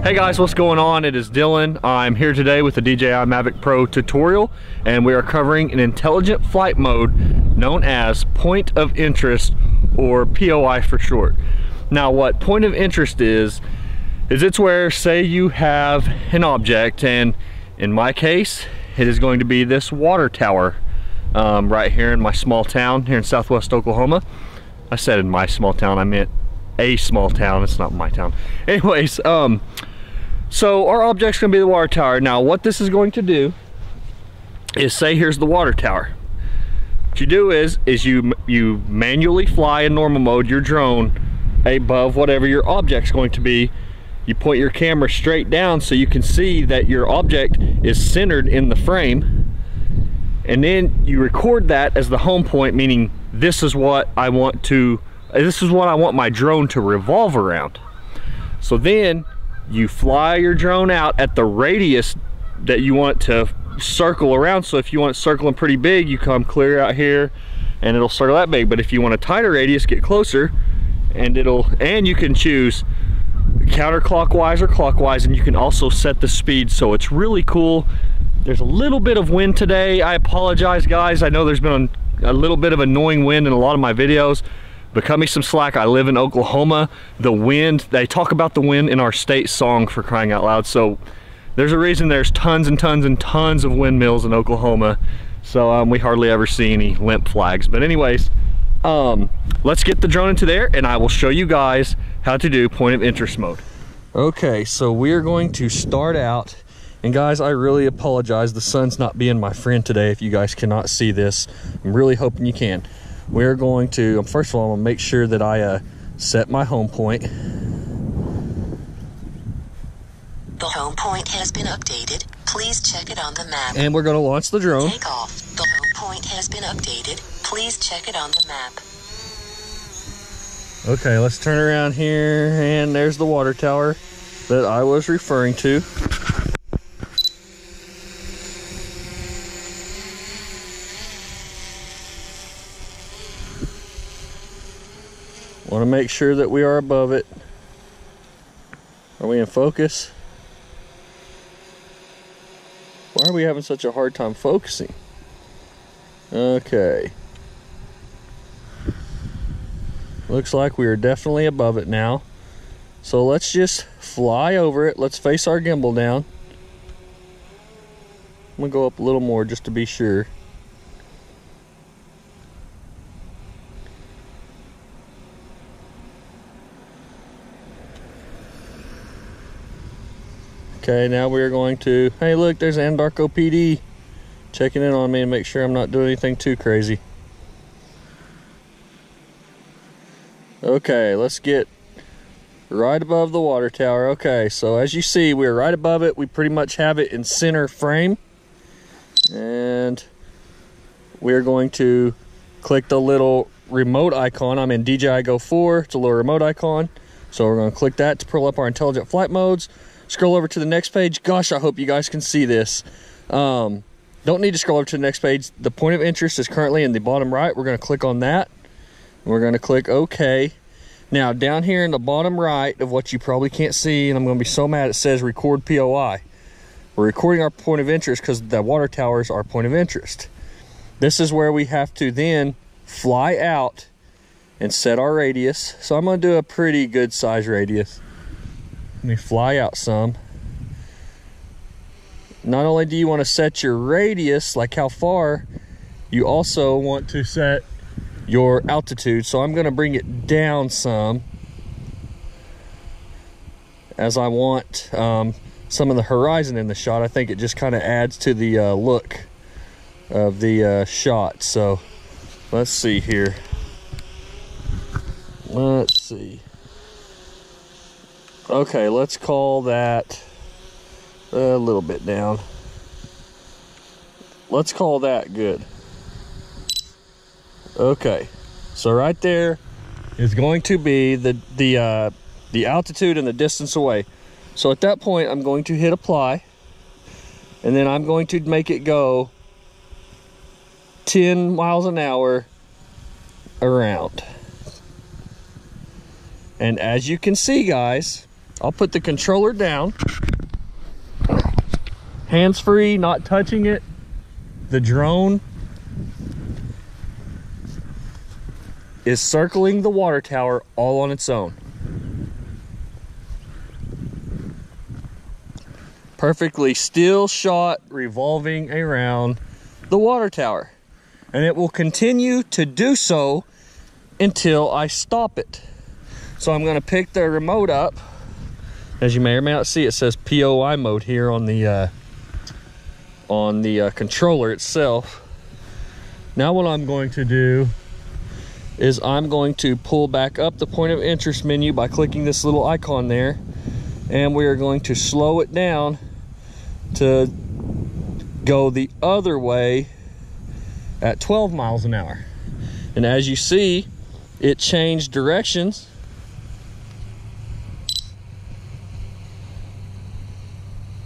Hey guys, what's going on? It is Dylan. I'm here today with the DJI Mavic Pro tutorial, and we are covering an intelligent flight mode known as Point of Interest, or POI for short. Now what Point of Interest is it's where, say you have an object, and in my case, it is going to be this water tower right here in my small town here in Southwest Oklahoma. I said in my small town, I meant a small town. It's not my town. Anyways, so our object's gonna be the water tower. Now what this is going to do is, say here's the water tower. What you do is you manually fly in normal mode your drone above whatever your object's going to be. You point your camera straight down so you can see that your object is centered in the frame, and then you record that as the home point, meaning this is what I want my drone to revolve around. So then you fly your drone out at the radius that you want to circle around. So if you want it circling pretty big, you come clear out here and it'll circle that big. But if you want a tighter radius, get closer, and you can choose counterclockwise or clockwise, and you can also set the speed. So it's really cool. There's a little bit of wind today. I apologize guys. I know there's been a little bit of annoying wind in a lot of my videos, but cut me some slack. I live in Oklahoma. The wind, they talk about the wind in our state song, for crying out loud. So there's a reason there's tons and tons and tons of windmills in Oklahoma. So we hardly ever see any limp flags. But anyways, let's get the drone into there and I will show you guys how to do Point of Interest mode. Okay, so we're going to start out. And guys, I really apologize. The sun's not being my friend today. If you guys cannot see this, I'm really hoping you can. We're going to, first of all, I'm gonna make sure that I set my home point. The home point has been updated. Please check it on the map. And we're gonna launch the drone. Take off. The home point has been updated. Please check it on the map. Okay, let's turn around here, and there's the water tower that I was referring to. Want to make sure that we are above it. Are we in focus? Why are we having such a hard time focusing? Okay. Looks like we are definitely above it now. So let's just fly over it. Let's face our gimbal down. I'm gonna go up a little more just to be sure. Okay, now we're going to, hey look, there's Anadarko PD checking in on me and make sure I'm not doing anything too crazy. Okay, let's get right above the water tower. Okay, so as you see, we're right above it. We pretty much have it in center frame. And we're going to click the little remote icon. I'm in DJI GO 4, it's a little remote icon. So we're gonna click that to pull up our intelligent flight modes. Scroll over to the next page. Gosh, I hope you guys can see this. Don't need to scroll over to the next page. The point of interest is currently in the bottom right. We're gonna click on that. We're gonna click OK. Now down here in the bottom right of what you probably can't see, and I'm gonna be so mad, it says record POI. We're recording our point of interest because the water tower is our point of interest. This is where we have to then fly out and set our radius. So I'm gonna do a pretty good size radius. Let me fly out some. Not only do you want to set your radius, like how far, you also want to set your altitude. So I'm going to bring it down some, as I want some of the horizon in the shot. I think it just kind of adds to the look of the shot. So let's see here. Let's see. Okay, let's call that a little bit down. Let's call that good. Okay, so right there is going to be the altitude and the distance away. So at that point, I'm going to hit apply, and then I'm going to make it go 10 miles an hour around. And as you can see, guys, I'll put the controller down, hands free, not touching it, the drone is circling the water tower all on its own. Perfectly still shot revolving around the water tower, and it will continue to do so until I stop it. So I'm going to pick the remote up. As you may or may not see, it says POI mode here on the controller itself. Now what I'm going to do is I'm going to pull back up the point of interest menu by clicking this little icon there, and we are going to slow it down to go the other way at 12 miles an hour. And as you see, it changed directions.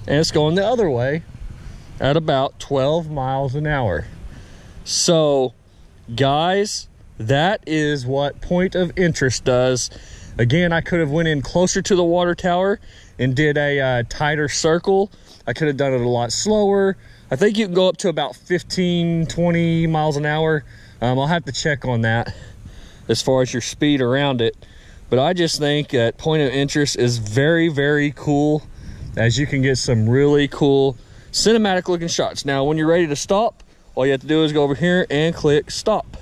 And it's going the other way at about 12 miles an hour. So, guys, that is what point of interest does. Again, I could have went in closer to the water tower and did a tighter circle. I could have done it a lot slower. I think you can go up to about 15, 20 miles an hour. I'll have to check on that as far as your speed around it. But I just think that point of interest is very, very cool, as you can get some really cool cinematic looking shots. Now, when you're ready to stop, all you have to do is go over here and click stop.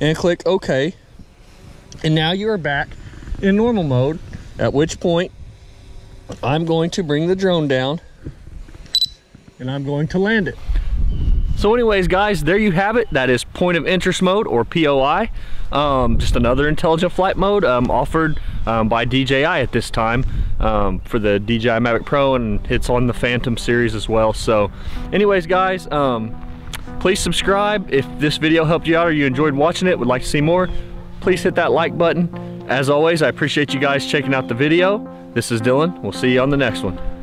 And click OK. And now you are back in normal mode, at which point I'm going to bring the drone down and I'm going to land it. So anyways, guys, there you have it. That is point of interest mode, or POI. Just another intelligent flight mode offered by DJI at this time for the DJI Mavic Pro, and it's on the Phantom series as well. So anyways, guys, please subscribe if this video helped you out or you enjoyed watching it, would like to see more. Please hit that like button. As always, I appreciate you guys checking out the video. This is Dylan. We'll see you on the next one.